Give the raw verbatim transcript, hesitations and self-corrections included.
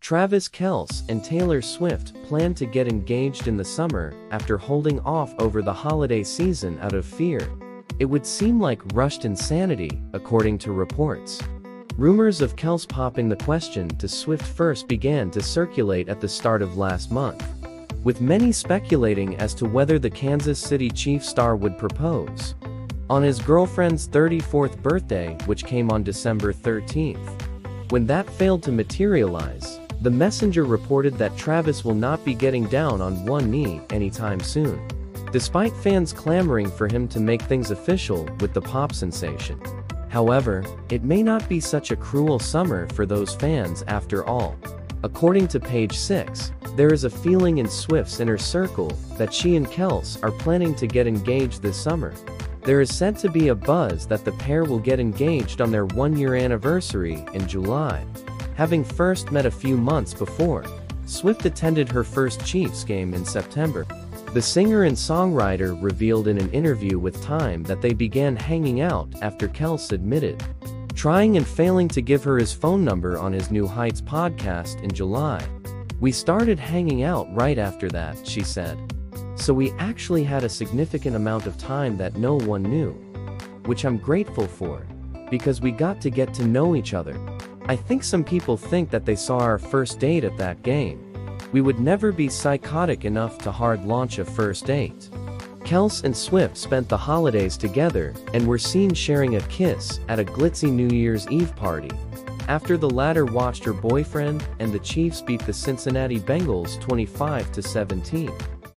Travis Kelce and Taylor Swift plan to get engaged in the summer after holding off over the holiday season out of fear. It would seem like rushed insanity, according to reports. Rumors of Kelce popping the question to Swift first began to circulate at the start of last month, with many speculating as to whether the Kansas City Chiefs star would propose on his girlfriend's thirty-fourth birthday, which came on December thirteenth. When that failed to materialize, The Messenger reported that Travis will not be getting down on one knee anytime soon, despite fans clamoring for him to make things official with the pop sensation. However, it may not be such a cruel summer for those fans after all. According to Page Six, there is a feeling in Swift's inner circle that she and Kelce are planning to get engaged this summer. There is said to be a buzz that the pair will get engaged on their one-year anniversary in July. Having first met a few months before, Swift attended her first Chiefs game in September. The singer and songwriter revealed in an interview with Time that they began hanging out after Kelce admitted trying and failing to give her his phone number on his New Heights podcast in July. "We started hanging out right after that," she said. "So we actually had a significant amount of time that no one knew, which I'm grateful for, because we got to get to know each other. I think some people think that they saw our first date at that game. We would never be psychotic enough to hard launch a first date." Kelce and Swift spent the holidays together and were seen sharing a kiss at a glitzy New Year's Eve party, after the latter watched her boyfriend and the Chiefs beat the Cincinnati Bengals twenty-five to seventeen.